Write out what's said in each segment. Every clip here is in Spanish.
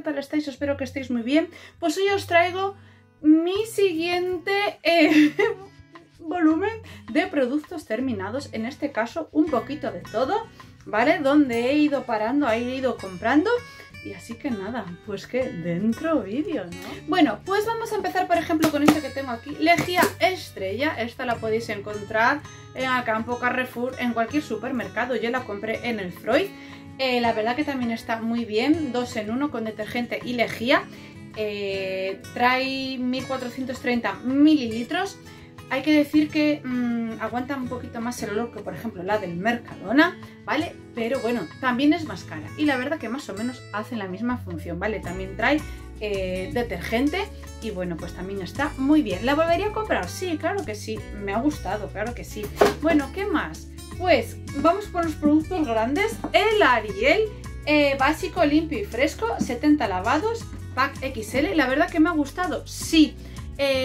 ¿qué tal estáis? Espero que estéis muy bien. Pues hoy os traigo mi siguiente volumen de productos terminados, en este caso un poquito de todo, ¿vale? Donde he ido parando, ahí he ido comprando. Y así que nada, pues que dentro vídeo, ¿no? Bueno, pues vamos a empezar por ejemplo con este que tengo aquí, Lejía Estrella. Esta la podéis encontrar en Alcampo, Carrefour, en cualquier supermercado. Yo la compré en el Freud. La verdad que también está muy bien, 2 en 1 con detergente y lejía. Trae 1430 mililitros. Hay que decir que aguanta un poquito más el olor que por ejemplo la del Mercadona, ¿vale? Pero bueno, también es más cara y la verdad que más o menos hacen la misma función, ¿vale? También trae detergente y bueno, pues también está muy bien. ¿La volvería a comprar? Sí, claro que sí, me ha gustado, claro que sí. Bueno, ¿qué más? Pues vamos por los productos grandes. El Ariel básico, limpio y fresco, 70 lavados, pack XL. La verdad que me ha gustado, sí.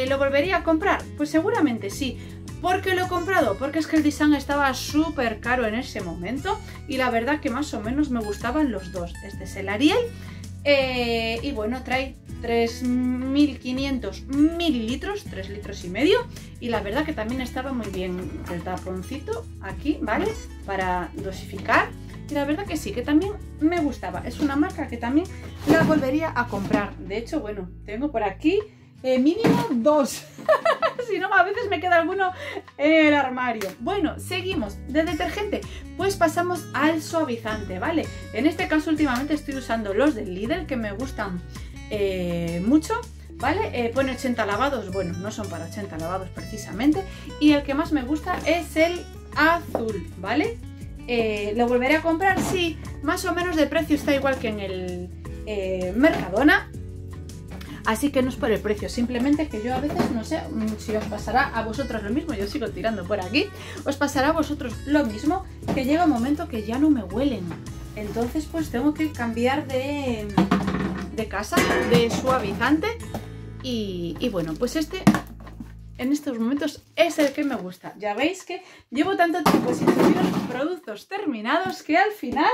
¿Lo volvería a comprar? Pues seguramente sí. ¿Por qué lo he comprado? Porque es que el Dixan estaba súper caro en ese momento y la verdad que más o menos me gustaban los dos. Este es el Ariel y bueno, trae 3.500 mililitros, 3 litros y medio, y la verdad que también estaba muy bien el taponcito aquí, ¿vale? Para dosificar. Y la verdad que sí, que también me gustaba. Es una marca que también la volvería a comprar. De hecho, bueno, tengo por aquí mínimo 2. Si no, a veces me queda alguno en el armario. Bueno, seguimos. De detergente, pues pasamos al suavizante, ¿vale? En este caso últimamente estoy usando los del Lidl, que me gustan mucho, ¿vale? Pone 80 lavados, bueno, no son para 80 lavados precisamente. Y el que más me gusta es el azul, ¿vale? ¿Lo volveré a comprar? Sí, más o menos de precio está igual que en el Mercadona. Así que no es por el precio, simplemente que yo a veces no sé si os pasará a vosotros lo mismo. Yo sigo tirando por aquí. Os pasará a vosotros lo mismo, que llega un momento que ya no me huelen. Entonces pues tengo que cambiar de casa, de suavizante. Y bueno, pues este en estos momentos es el que me gusta. Ya veis que llevo tanto tiempo sin subir productos terminados que al final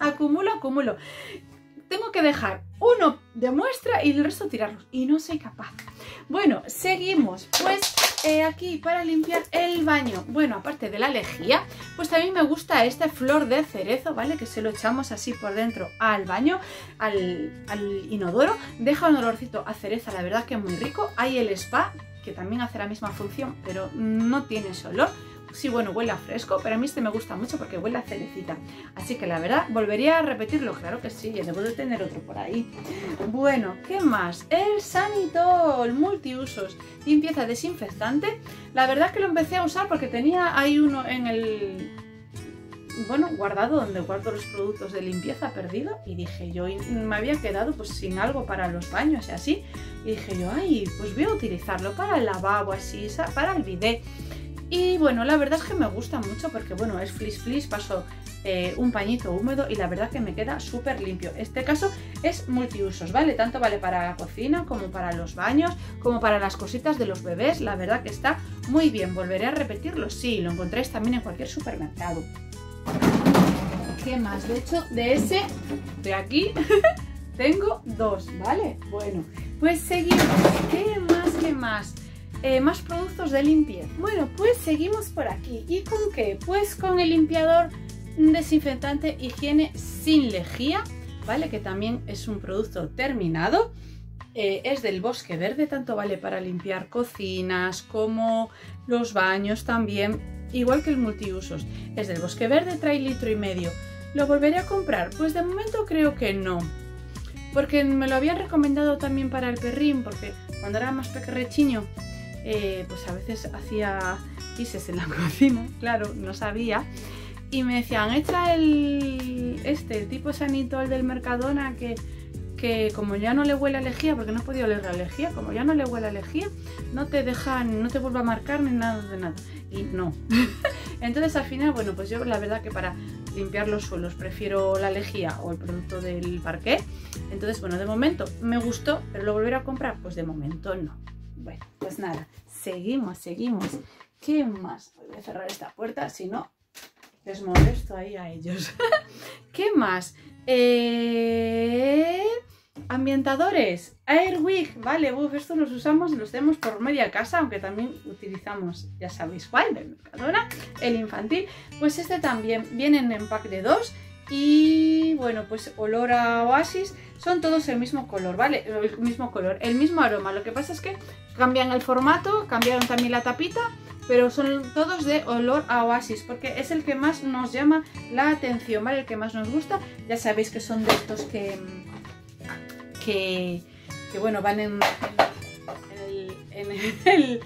acumulo. Tengo que dejar uno de muestra y el resto tirarlos. Y no soy capaz. Bueno, seguimos. Pues aquí para limpiar el baño. Bueno, aparte de la lejía, pues también me gusta esta flor de cerezo, ¿vale? Que se lo echamos así por dentro al baño, al inodoro. Deja un olorcito a cereza, la verdad que muy rico. Hay el spa, que también hace la misma función, pero no tiene ese olor. Sí, bueno, huele a fresco, pero a mí este me gusta mucho porque huele a cerecita. Así que la verdad, volvería a repetirlo, claro que sí, ya debo de tener otro por ahí. Bueno, ¿qué más? El Sanitol multiusos, limpieza desinfectante. La verdad que lo empecé a usar porque tenía ahí uno en el... bueno, guardado, donde guardo los productos de limpieza, perdido, y dije yo, y me había quedado pues sin algo para los baños y así. Y dije yo, ay, pues voy a utilizarlo para el lavabo, así, para el bidet. Y bueno, la verdad es que me gusta mucho porque bueno, es flis flis, paso un pañito húmedo y la verdad que me queda súper limpio. Este caso es multiusos, ¿vale? Tanto vale para la cocina como para los baños, como para las cositas de los bebés. La verdad que está muy bien, volveré a repetirlo, sí, lo encontráis también en cualquier supermercado. ¿Qué más? De hecho, de ese, de aquí, tengo 2, ¿vale? Bueno, pues seguimos. ¿Qué más? ¿Qué más? Más productos de limpieza. Bueno, pues seguimos por aquí. ¿Y con qué? Pues con el limpiador desinfectante higiene sin lejía, ¿vale? Que también es un producto terminado. Es del Bosque Verde, tanto vale para limpiar cocinas como los baños también, igual que el multiusos. Es del Bosque Verde, trae 1,5 litros. ¿Lo volveré a comprar? Pues de momento creo que no. Porque me lo habían recomendado también para el perrín, porque cuando era más pequeño, pues a veces hacía guises en la cocina, claro, no sabía, y me decían, echa el tipo Sanitol del Mercadona que como ya no le huele a lejía, porque no podía oler la lejía, como ya no le huele a lejía, no te deja, no te vuelve a marcar ni nada de nada, y no. Entonces al final, bueno, pues yo la verdad que para limpiar los suelos prefiero la lejía o el producto del parquet. Entonces bueno, de momento me gustó, pero lo volveré a comprar, pues de momento no. Bueno, pues nada, seguimos. ¿Qué más? Voy a cerrar esta puerta, si no, les molesto ahí a ellos. ¿Qué más? Ambientadores, Airwig, vale, estos los usamos y los tenemos por media casa, aunque también utilizamos, ya sabéis cuál, del Mercadona, el infantil. Pues este también, vienen en pack de 2 y bueno, pues olor a oasis, son todos el mismo color, vale, el mismo color, el mismo aroma, lo que pasa es que cambian el formato, cambiaron también la tapita, pero son todos de olor a oasis, porque es el que más nos llama la atención, vale, el que más nos gusta, ya sabéis que son de estos que bueno, van en el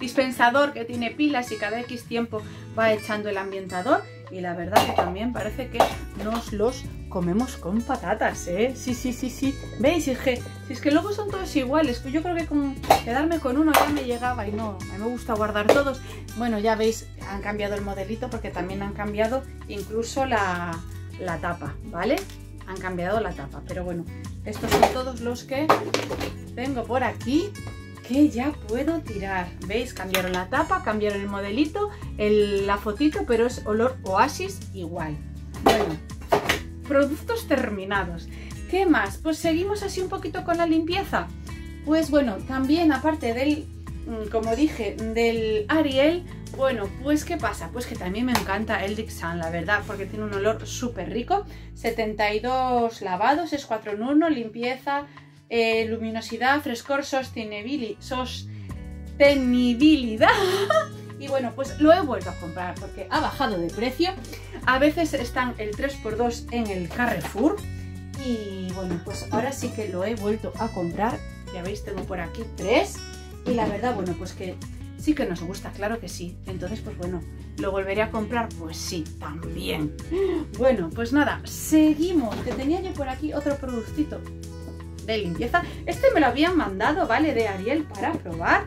dispensador que tiene pilas y cada X tiempo va echando el ambientador, y la verdad que también parece que nos los comemos con patatas, ¿eh? Sí, sí, sí, sí. ¿Veis? Es que luego son todos iguales, pues yo creo que con quedarme con uno ya me llegaba y no, a mí me gusta guardar todos. Bueno, ya veis, han cambiado el modelito porque también han cambiado incluso la tapa, ¿vale? Han cambiado la tapa, pero bueno, estos son todos los que tengo por aquí que ya puedo tirar. ¿Veis? Cambiaron la tapa, cambiaron el modelito, la fotito, pero es olor oasis igual. Bueno, productos terminados. ¿Qué más? Pues seguimos así un poquito con la limpieza. Pues bueno, también aparte del, como dije, del Ariel, bueno, pues ¿qué pasa? Pues que también me encanta el Dixan, la verdad, porque tiene un olor súper rico. 72 lavados, es 4 en 1, limpieza, luminosidad, frescor, sostenibilidad. Y bueno, pues lo he vuelto a comprar porque ha bajado de precio. A veces están el 3×2 en el Carrefour. Y bueno, pues ahora sí que lo he vuelto a comprar. Ya veis, tengo por aquí 3. Y la verdad, bueno, pues que sí que nos gusta, claro que sí. Entonces, pues bueno, ¿lo volveré a comprar? Pues sí, también. Bueno, pues nada, seguimos. Que tenía yo por aquí otro productito de limpieza. Este me lo habían mandado, ¿vale? De Ariel para probar.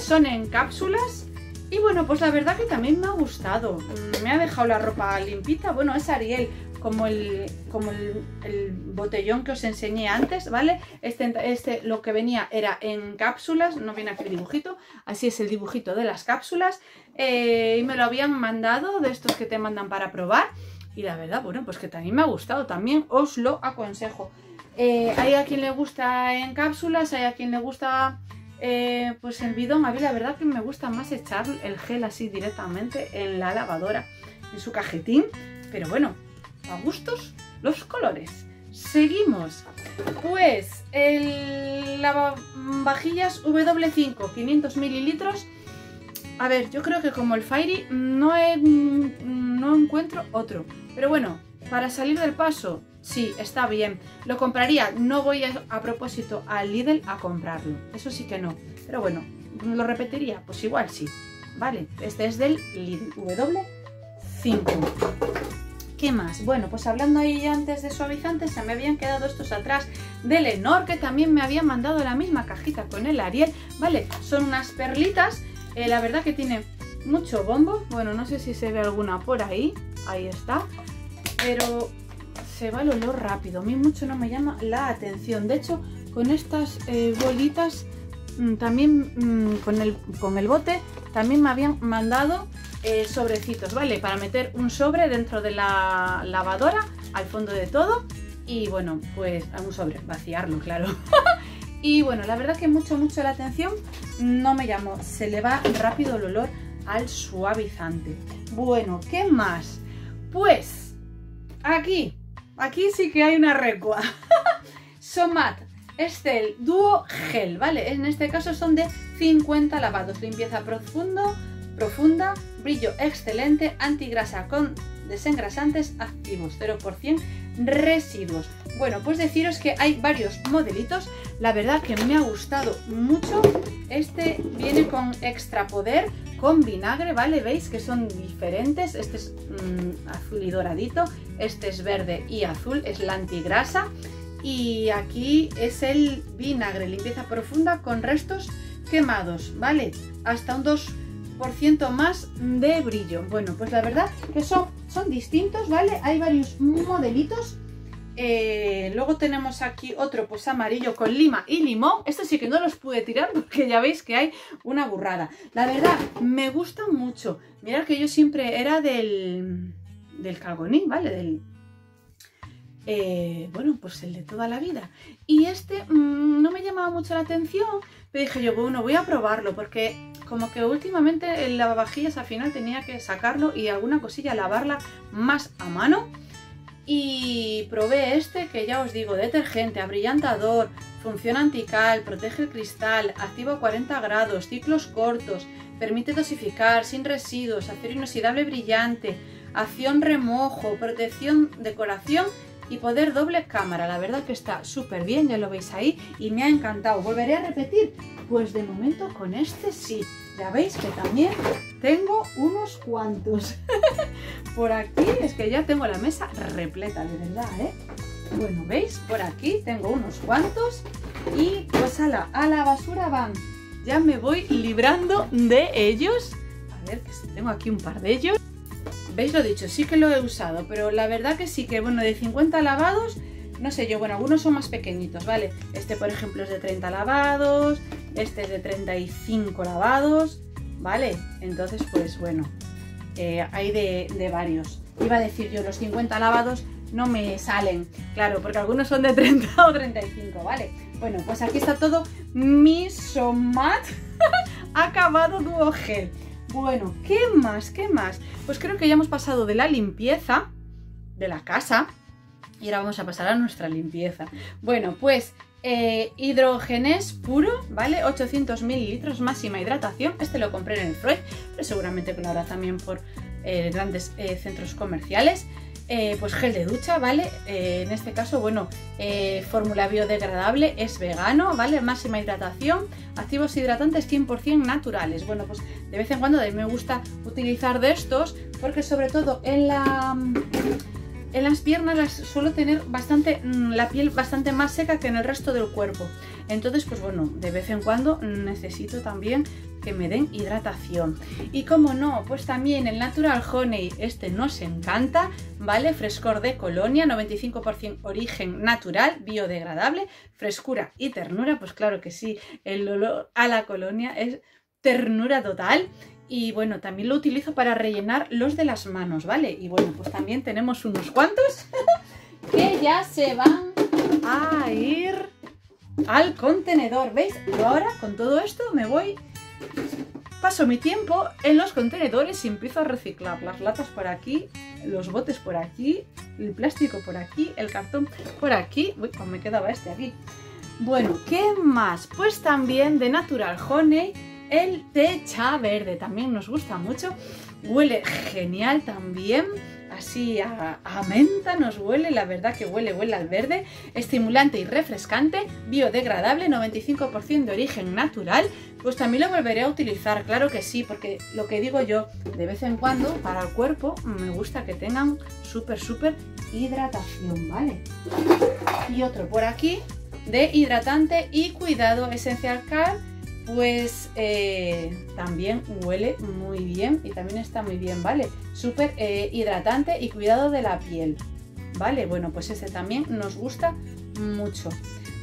Son en cápsulas. Y bueno, pues la verdad que también me ha gustado. Me ha dejado la ropa limpita. Bueno, es Ariel, como el botellón que os enseñé antes, ¿vale? Este lo que venía era en cápsulas, no viene aquí el dibujito, así es el dibujito de las cápsulas, y me lo habían mandado, de estos que te mandan para probar, y la verdad, bueno, pues que también me ha gustado, también os lo aconsejo. Hay a quien le gusta en cápsulas, hay a quien le gusta pues el bidón. A mí la verdad que me gusta más echar el gel así directamente en la lavadora, en su cajetín, pero bueno, a gustos los colores. Seguimos. Pues el lavavajillas W5, 500 mililitros. A ver, yo creo que como el Fairy no encuentro otro. Pero bueno, para salir del paso, sí, está bien. Lo compraría. No voy a propósito al Lidl a comprarlo. Eso sí que no. Pero bueno, ¿lo repetiría? Pues igual sí. Vale, este es del Lidl W5. ¿Qué más? Bueno, pues hablando ahí antes de suavizantes, se me habían quedado estos atrás de Lenor, que también me habían mandado la misma cajita con el Ariel, ¿vale? Son unas perlitas, la verdad que tiene mucho bombo, bueno, no sé si se ve alguna por ahí, ahí está, pero se va el olor rápido, a mí mucho no me llama la atención, de hecho, con estas bolitas, también con el bote, también me habían mandado sobrecitos, ¿vale? Para meter un sobre dentro de la lavadora, al fondo de todo, y bueno, pues a un sobre, vaciarlo, claro. Y bueno, la verdad que mucho la atención no me llamó, se le va rápido el olor al suavizante. Bueno, ¿qué más? Pues aquí sí que hay una recua. Somat, el dúo gel, ¿vale? En este caso son de 50 lavados, limpieza profunda, brillo excelente, antigrasa con desengrasantes activos, 0% residuos. Bueno, pues deciros que hay varios modelitos, la verdad que me ha gustado mucho. Este viene con extra poder, con vinagre, ¿vale? Veis que son diferentes, este es azul y doradito, este es verde y azul, es la antigrasa, y aquí es el vinagre, limpieza profunda con restos quemados, ¿vale? Hasta un 2% más de brillo. Bueno, pues la verdad que son distintos, ¿vale? Hay varios modelitos. Luego tenemos aquí otro pues amarillo con lima y limón. Este sí que no los pude tirar porque ya veis que hay una burrada. La verdad, me gusta mucho. Mirad que yo siempre era del Calgoní, ¿vale? Del bueno, pues el de toda la vida. Y este no me llamaba mucho la atención, pero dije yo, bueno, voy a probarlo, porque como que últimamente el lavavajillas al final tenía que sacarlo y alguna cosilla lavarla más a mano. Y probé este, que ya os digo, detergente, abrillantador, función antical, protege el cristal, activa a 40 grados, ciclos cortos, permite dosificar, sin residuos, acero inoxidable brillante, acción remojo, protección, decoración y poder doble cámara. La verdad que está súper bien, ya lo veis ahí, y me ha encantado. ¿Volveré a repetir? Pues de momento con este sí. Ya veis que también tengo unos cuantos. Por aquí es que ya tengo la mesa repleta, de verdad, ¿eh? Bueno, ¿veis? Por aquí tengo unos cuantos y pues a la basura van. Ya me voy librando de ellos. A ver, que tengo aquí un par de ellos. ¿Veis? Lo dicho, sí que lo he usado, pero la verdad que sí que, bueno, de 50 lavados, no sé yo, bueno, algunos son más pequeñitos, ¿vale? Este, por ejemplo, es de 30 lavados, este es de 35 lavados, ¿vale? Entonces, pues bueno, hay de varios. Iba a decir yo, los 50 lavados no me salen, claro, porque algunos son de 30 o 35, ¿vale? Bueno, pues aquí está todo mi Somat acabado duo gel. Bueno, ¿qué más? ¿Qué más? Pues creo que ya hemos pasado de la limpieza de la casa y ahora vamos a pasar a nuestra limpieza. Bueno, pues hidrogenés puro, ¿vale? 800 mililitros, máxima hidratación. Este lo compré en el Freud, pero seguramente que lo habrá también por grandes centros comerciales. Pues gel de ducha, ¿vale? En este caso, bueno, fórmula biodegradable, es vegano, ¿vale? Máxima hidratación, activos hidratantes 100% naturales. Bueno, pues de vez en cuando me gusta utilizar de estos porque sobre todo en las piernas las suelo tener bastante, la piel bastante más seca que en el resto del cuerpo. Entonces, pues bueno, de vez en cuando necesito también que me den hidratación. Y como no, pues también el Natural Honey, este nos encanta, ¿vale? Frescor de colonia, 95% origen natural, biodegradable, frescura y ternura. Pues claro que sí, el olor a la colonia es ternura total. Y bueno, también lo utilizo para rellenar los de las manos, ¿vale? Y bueno, pues también tenemos unos cuantos que ya se van a ir al contenedor, ¿veis? Y ahora con todo esto me voy... Paso mi tiempo en los contenedores y empiezo a reciclar las latas por aquí, los botes por aquí, el plástico por aquí, el cartón por aquí. Uy, pues me quedaba este aquí. Bueno, ¿qué más? Pues también de Natural Honey, el té chá verde, también nos gusta mucho. Huele genial también, así a menta nos huele, la verdad que huele al verde. Estimulante y refrescante, biodegradable, 95% de origen natural. Pues también lo volveré a utilizar, claro que sí, porque lo que digo yo, de vez en cuando para el cuerpo me gusta que tengan súper hidratación, ¿vale? Y otro por aquí de hidratante y cuidado esencial car, pues también huele muy bien y también está muy bien, ¿vale? Súper hidratante y cuidado de la piel, ¿vale? Bueno, pues este también nos gusta mucho.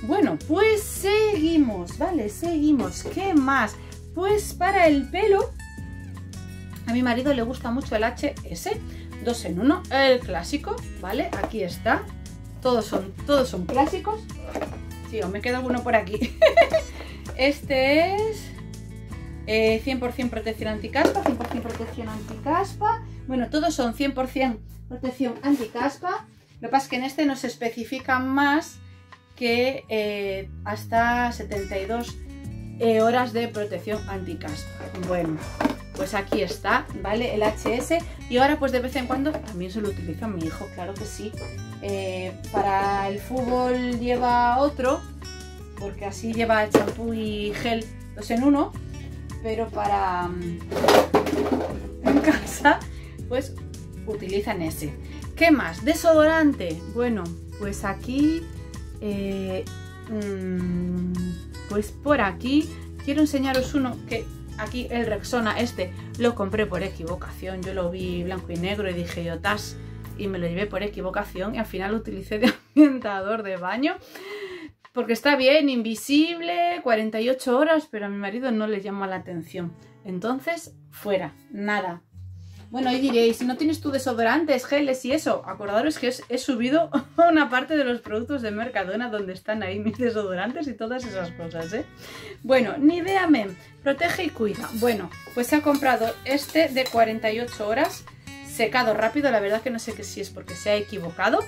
Bueno, pues seguimos, ¿vale? Seguimos. ¿Qué más? Pues para el pelo, a mi marido le gusta mucho el HS, 2 en 1, el clásico, ¿vale? Aquí está. Todos son clásicos. Sí, me queda alguno por aquí. Este es 100% protección anticaspa, 100% protección anticaspa. Bueno, todos son 100% protección anticaspa. Lo que pasa es que en este nos especifica más que hasta 72 horas de protección anticaspa. Bueno, pues aquí está, ¿vale? El HS. Y ahora pues de vez en cuando también se lo utiliza mi hijo, claro que sí. Para el fútbol lleva otro, porque así lleva champú y gel 2 en 1, pero para en casa pues utilizan ese. ¿Qué más? Desodorante. Bueno, pues aquí pues por aquí quiero enseñaros uno que aquí, el Rexona, este lo compré por equivocación. Yo lo vi blanco y negro y dije yo tas, y me lo llevé por equivocación y al final lo utilicé de ambientador de baño. Porque está bien, invisible, 48 horas, pero a mi marido no le llama la atención. Entonces, fuera, nada. Bueno, y diréis, si no tienes tú desodorantes, geles y eso, acordaros que he subido una parte de los productos de Mercadona donde están ahí mis desodorantes y todas esas cosas, ¿eh? Bueno, Nivea Men, protege y cuida. Bueno, pues se ha comprado este de 48 horas, secado rápido, la verdad que no sé si es porque se ha equivocado.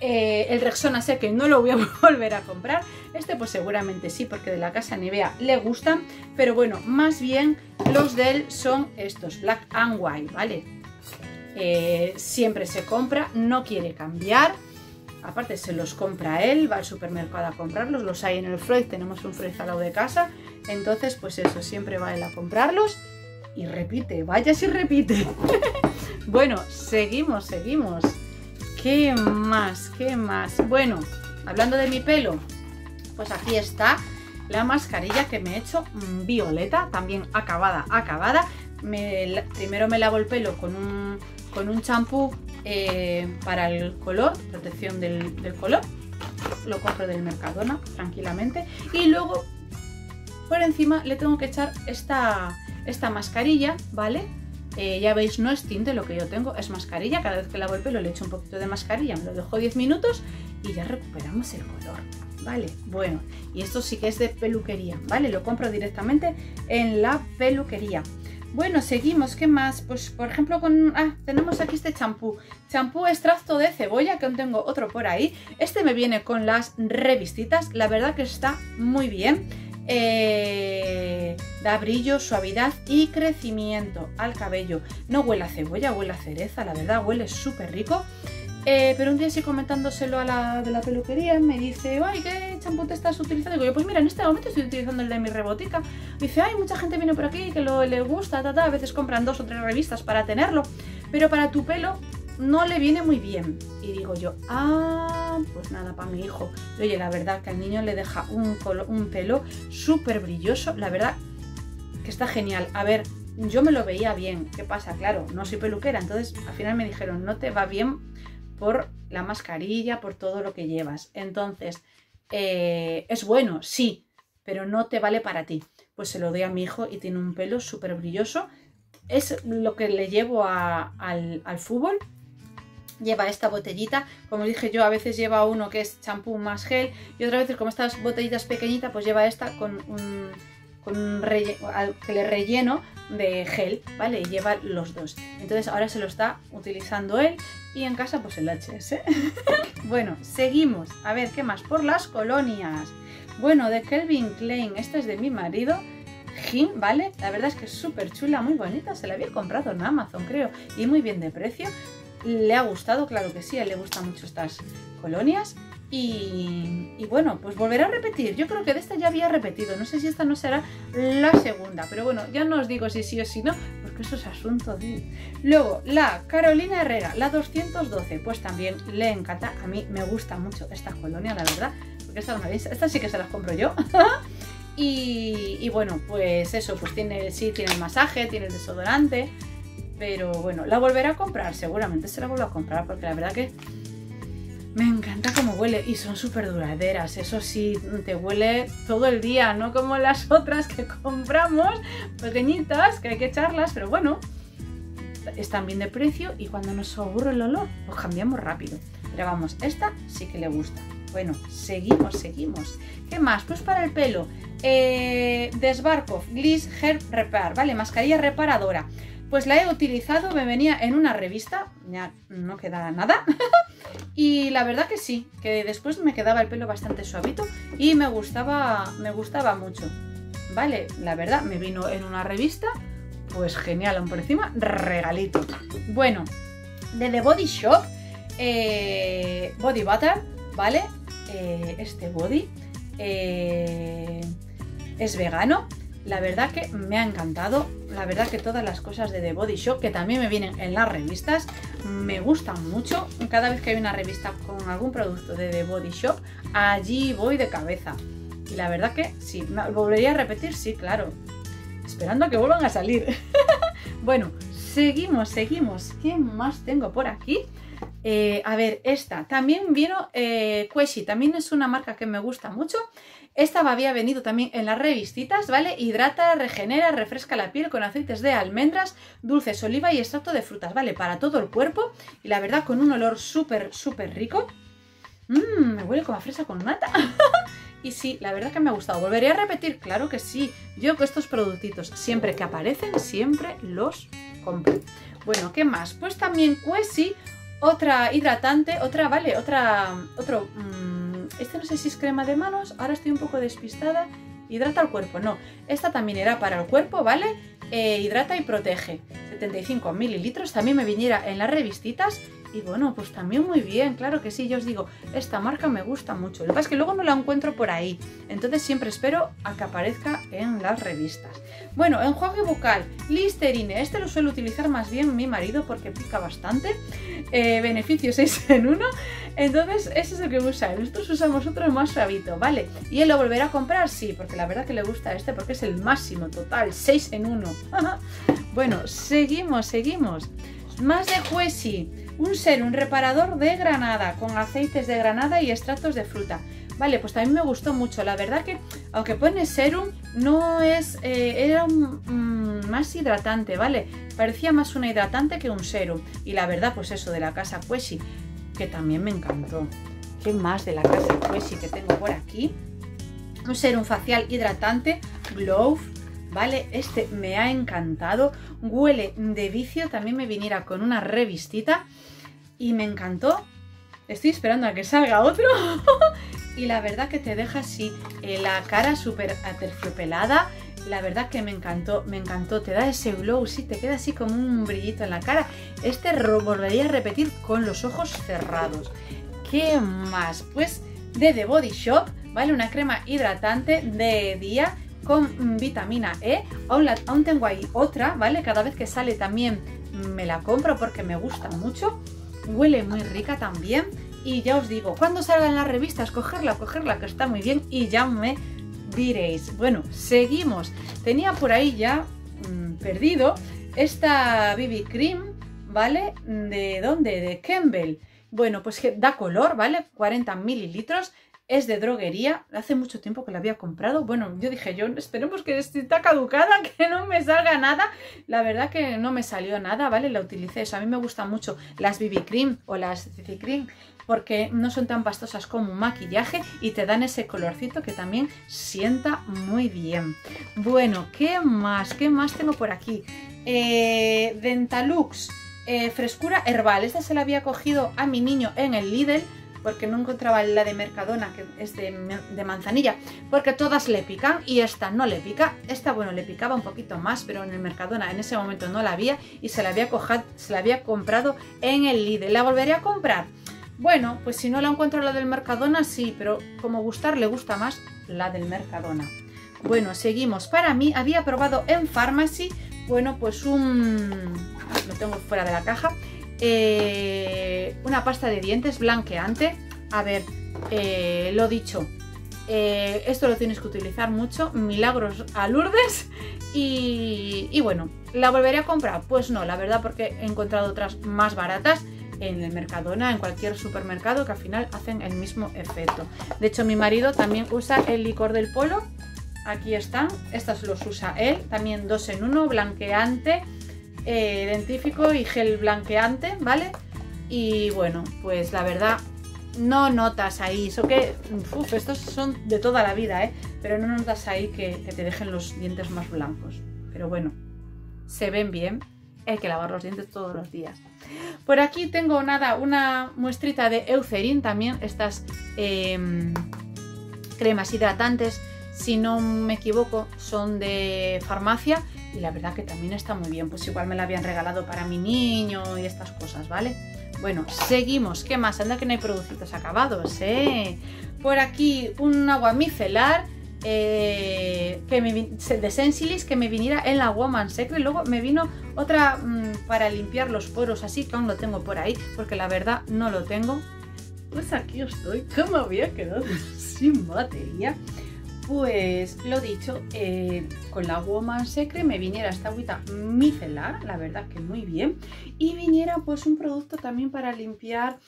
El Rexona sé que no lo voy a volver a comprar. Este pues seguramente sí, porque de la casa Nivea le gustan. Pero bueno, más bien los de él son estos, Black and White, ¿vale? Siempre se compra, no quiere cambiar. Aparte se los compra él, va al supermercado a comprarlos. Los hay en el Freud, tenemos un Freud al lado de casa. Entonces pues eso, siempre va él a comprarlos. Y repite, vaya si repite. Bueno, seguimos. ¿Qué más? ¿Qué más? Bueno, hablando de mi pelo, pues aquí está la mascarilla que me he hecho violeta, también acabada. Primero me lavo el pelo con un champú para el color, protección del color. Lo compro del Mercadona, tranquilamente. Y luego, por encima, le tengo que echar esta mascarilla, ¿vale? Ya veis, no es tinte lo que yo tengo, es mascarilla. Cada vez que lavo el pelo le echo un poquito de mascarilla, me lo dejo 10 minutos y ya recuperamos el color, ¿vale? Bueno, y esto sí que es de peluquería, ¿vale? Lo compro directamente en la peluquería. Bueno, seguimos, ¿qué más? Pues por ejemplo tenemos aquí este champú extracto de cebolla, que aún tengo otro por ahí. Este me viene con las revistitas, la verdad que está muy bien. Da brillo, suavidad y crecimiento al cabello. No huele a cebolla, huele a cereza, la verdad, huele súper rico. Pero un día sí, comentándoselo a la de la peluquería, me dice, ay, ¿qué champú te estás utilizando? Y digo, pues mira, en este momento estoy utilizando el de mi rebotica. Me dice, ay, mucha gente viene por aquí que le gusta, a veces compran 2 o 3 revistas para tenerlo, pero para tu pelo no le viene muy bien. Y digo yo, pues nada, para mi hijo. Y oye, la verdad que al niño le deja un pelo súper brilloso, la verdad que está genial. A ver, yo me lo veía bien, ¿qué pasa? Claro, no soy peluquera, entonces al final me dijeron, no te va bien por la mascarilla, por todo lo que llevas. Entonces, es bueno, sí, pero no te vale para ti. Pues se lo doy a mi hijo y tiene un pelo súper brilloso. Es lo que le llevo al fútbol. Lleva esta botellita, como dije yo, a veces lleva uno que es champú más gel y otras veces, como estas botellitas pequeñitas, pues lleva esta con un que le relleno de gel, ¿vale? Y lleva los dos. Entonces ahora se lo está utilizando él y en casa pues el HS. Bueno, seguimos. A ver, ¿qué más? Por las colonias. Bueno, de Kelvin Klein, esta es de mi marido, Jim, ¿vale? La verdad es que es súper chula, muy bonita, se la había comprado en Amazon, creo, y muy bien de precio. Le ha gustado, claro que sí, a él le gustan mucho estas colonias y bueno, pues volverá a repetir. Yo creo que de esta ya había repetido, no sé si esta no será la segunda, pero bueno, ya no os digo si sí o si no, porque eso es asunto de... Luego, la Carolina Herrera, la 212, pues también le encanta, a mí me gusta mucho esta colonia, la verdad, porque estas sí que se las compro yo. y bueno, pues eso, pues tiene el masaje, tiene el desodorante... Pero bueno, la volverá a comprar, seguramente se la vuelvo a comprar, porque la verdad que me encanta cómo huele y son súper duraderas. Eso sí, te huele todo el día, no como las otras que compramos, pequeñitas, que hay que echarlas, pero bueno, están bien de precio y cuando nos aburre el olor, pues cambiamos rápido. Pero vamos, esta sí que le gusta. Bueno, seguimos. ¿Qué más? Pues para el pelo, Desbarco, Gliss Hair Repair, ¿vale? Mascarilla reparadora. Pues la he utilizado, me venía en una revista, ya no queda nada. Y la verdad que sí, que después me quedaba el pelo bastante suavito y me gustaba mucho. Vale, la verdad, me vino en una revista, pues genial, aún por encima, regalito. Bueno, de The Body Shop, Body Butter, ¿vale? Este body es vegano. La verdad que me ha encantado, la verdad que todas las cosas de The Body Shop, que también me vienen en las revistas, me gustan mucho. Cada vez que hay una revista con algún producto de The Body Shop, allí voy de cabeza. Y la verdad que sí, volvería a repetir, sí, claro, esperando a que vuelvan a salir. Bueno, seguimos. ¿Qué más tengo por aquí? A ver, esta también vino Cuesi, también es una marca que me gusta mucho. Esta había venido también en las revistitas, ¿vale? Hidrata, regenera, refresca la piel con aceites de almendras, dulces, oliva y extracto de frutas, ¿vale? Para todo el cuerpo y la verdad con un olor súper, súper rico. Me huele como a fresa con nata. Y sí, la verdad que me ha gustado. ¿Volveré a repetir? Claro que sí. Yo con estos productitos, siempre que aparecen, siempre los compro. Bueno, ¿qué más? Pues también Cuesi, otra hidratante, otra, ¿vale? Este no sé si es crema de manos, ahora estoy un poco despistada. Hidrata el cuerpo, no. Esta también era para el cuerpo, ¿vale? Hidrata y protege. 75 mililitros, también me viniera en las revistitas. Y bueno, pues también muy bien, claro que sí, yo os digo, esta marca me gusta mucho. Lo que pasa es que luego no la encuentro por ahí, entonces siempre espero a que aparezca en las revistas. Bueno, enjuague bucal, Listerine, este lo suele utilizar más bien mi marido porque pica bastante. Beneficio 6 en 1, entonces ese es el que usa, nosotros usamos otro más suavito, ¿vale? ¿Y él lo volverá a comprar? Sí, porque la verdad que le gusta este porque es el máximo total, 6 en 1. Bueno, seguimos. Más de Cuesi, un serum reparador de granada con aceites de granada y extractos de fruta. Vale, pues también me gustó mucho, la verdad que aunque pone serum, no es, era más hidratante, ¿vale? Parecía más una hidratante que un serum. Y la verdad, pues eso, de la casa Cuesi, que también me encantó. ¿Qué más de la casa Cuesi que tengo por aquí? Un serum facial hidratante, Glow. Vale, este me ha encantado, huele de vicio, también me viniera con una revistita y me encantó, estoy esperando a que salga otro. Y la verdad que te deja así la cara súper aterciopelada, la verdad que me encantó, te da ese glow, sí, te queda así como un brillito en la cara. Este volvería a repetir con los ojos cerrados. ¿Qué más? Pues de The Body Shop, vale, una crema hidratante de día con vitamina E. Aún tengo ahí otra, ¿vale? Cada vez que sale también me la compro porque me gusta mucho. Huele muy rica también. Y ya os digo, cuando salgan las revistas, cogerla, que está muy bien y ya me diréis. Bueno, seguimos. Tenía por ahí ya perdido esta BB Cream, ¿vale? ¿De dónde? De Campbell. Bueno, pues que da color, ¿vale? 40 mililitros. Es de droguería, hace mucho tiempo que la había comprado. Bueno, yo dije, esperemos que está caducada, que no me salga nada. La verdad que no me salió nada, ¿vale? La utilicé, eso. A mí me gustan mucho las BB Cream o las CC Cream porque no son tan pastosas como un maquillaje y te dan ese colorcito que también sienta muy bien. Bueno, ¿qué más tengo por aquí? Dentalux, frescura herbal. Esta se la había cogido a mi niño en el Lidl porque no encontraba la de Mercadona, que es de manzanilla, porque todas le pican y esta no le pica. Esta, bueno, le picaba un poquito más, pero en el Mercadona en ese momento no la había y se la había comprado en el Lidl. ¿La volveré a comprar? Bueno, pues si no la encuentro la del Mercadona, sí, pero como le gusta más la del Mercadona. Bueno, seguimos. Para mí, había probado en Pharmacy, bueno, pues lo tengo fuera de la caja. Una pasta de dientes blanqueante. A ver, lo dicho, esto lo tienes que utilizar mucho. Milagros a Lourdes. Y bueno, ¿la volveré a comprar? Pues no, la verdad, porque he encontrado otras más baratas en el Mercadona, en cualquier supermercado, que al final hacen el mismo efecto. De hecho, mi marido también usa el licor del Polo. Aquí están, estas los usa él. También 2 en 1, blanqueante, dentífico y gel blanqueante, ¿vale? Y bueno, pues la verdad no notas ahí, eso que estos son de toda la vida, pero no notas ahí que te dejen los dientes más blancos, pero bueno, se ven bien. Hay que lavar los dientes todos los días. Por aquí tengo una muestrita de Eucerin, también estas cremas hidratantes, si no me equivoco, son de farmacia. Y la verdad que también está muy bien, pues igual me la habían regalado para mi niño y estas cosas, ¿vale? Bueno, seguimos. ¿Qué más? Anda que no hay productos acabados, ¿eh? Por aquí un agua micelar de Sensilis, que me viniera en la Woman Secret. Luego me vino otra para limpiar los poros, así que aún lo tengo por ahí, porque la verdad no lo tengo. Pues aquí estoy, ¿cómo había quedado sin batería? Pues lo dicho, con la Woman Secret me viniera esta agüita micelar, la verdad que muy bien, y viniera pues un producto también para limpiar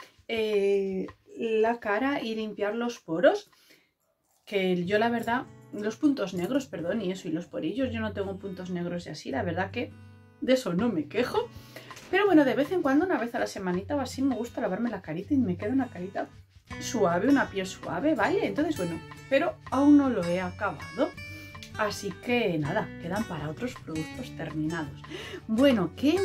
la cara y limpiar los poros, que yo la verdad, los puntos negros, perdón, y eso, y los porillos, yo no tengo puntos negros y así, la verdad que de eso no me quejo, pero bueno, de vez en cuando, una vez a la semanita o así, me gusta lavarme la carita y me queda una carita suave, una piel suave, ¿vale? Entonces, bueno, pero aún no lo he acabado, así que nada, quedan para otros productos terminados. Bueno, ¿qué